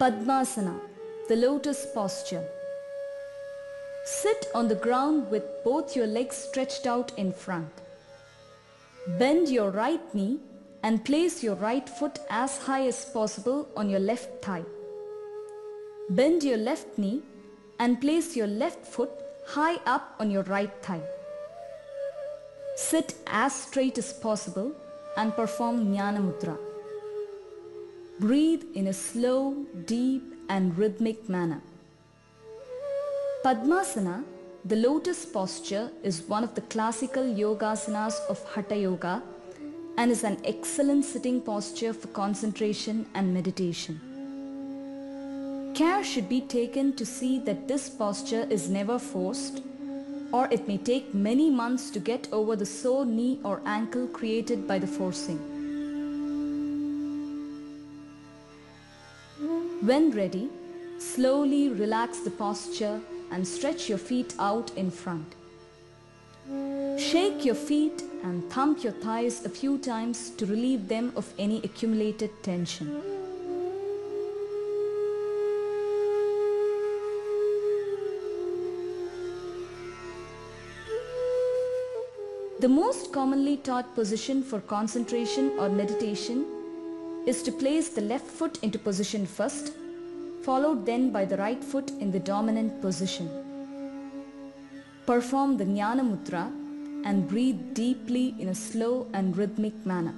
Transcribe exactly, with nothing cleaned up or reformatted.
Padmasana, the lotus posture. Sit on the ground with both your legs stretched out in front. Bend your right knee and place your right foot as high as possible on your left thigh. Bend your left knee and place your left foot high up on your right thigh. Sit as straight as possible and perform Jnana Mudra. Breathe in a slow, deep and rhythmic manner. Padmasana, the lotus posture, is one of the classical yogasanas of Hatha Yoga and is an excellent sitting posture for concentration and meditation. Care should be taken to see that this posture is never forced, or it may take many months to get over the sore knee or ankle created by the forcing. When ready, slowly relax the posture and stretch your feet out in front. Shake your feet and thump your thighs a few times to relieve them of any accumulated tension. The most commonly taught position for concentration or meditation is to place the left foot into position first, followed then by the right foot in the dominant position. Perform the Jnana Mudra and breathe deeply in a slow and rhythmic manner.